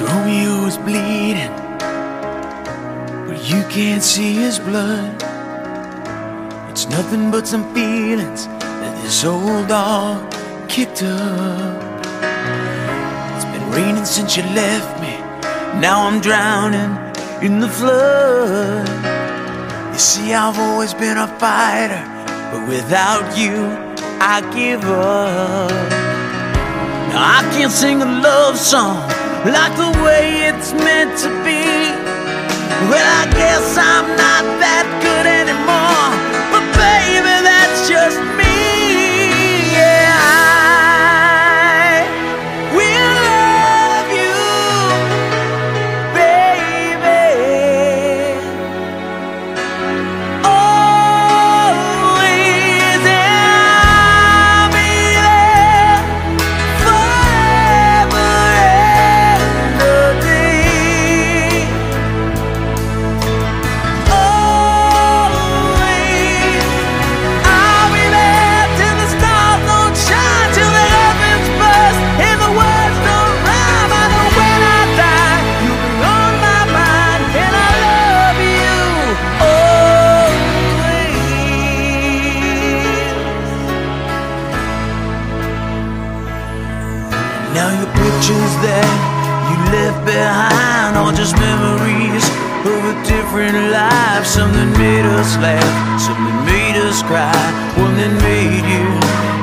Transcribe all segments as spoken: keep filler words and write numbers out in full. It's Romeo's bleeding, but you can't see his blood. It's nothing but some feelings that this old dog kicked up. It's been raining since you left me, now I'm drowning in the flood. You see, I've always been a fighter, but without you, I give up. Now I can't sing a love song like the way it's meant to be. Well, I guess I'm not that good anymore, but baby, that's just me. Yeah, I will love you, baby, always, and I'll be there forever. Now your picture's there, you left behind, all just memories of a different life. Something made us laugh, something made us cry, one that made you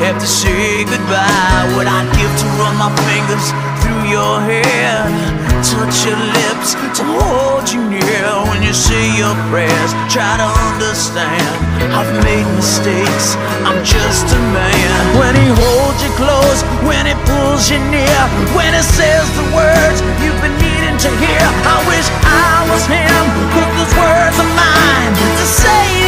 have to say goodbye. What I'd give to run my fingers through your hair, touch your lips, to hold you near. When you say your prayers, try to understand, I've made mistakes, I'm just a man. When he holds you close, when he pulls you near, when he says the words you've been needing to hear. I wish I was him, but those words are mine to say.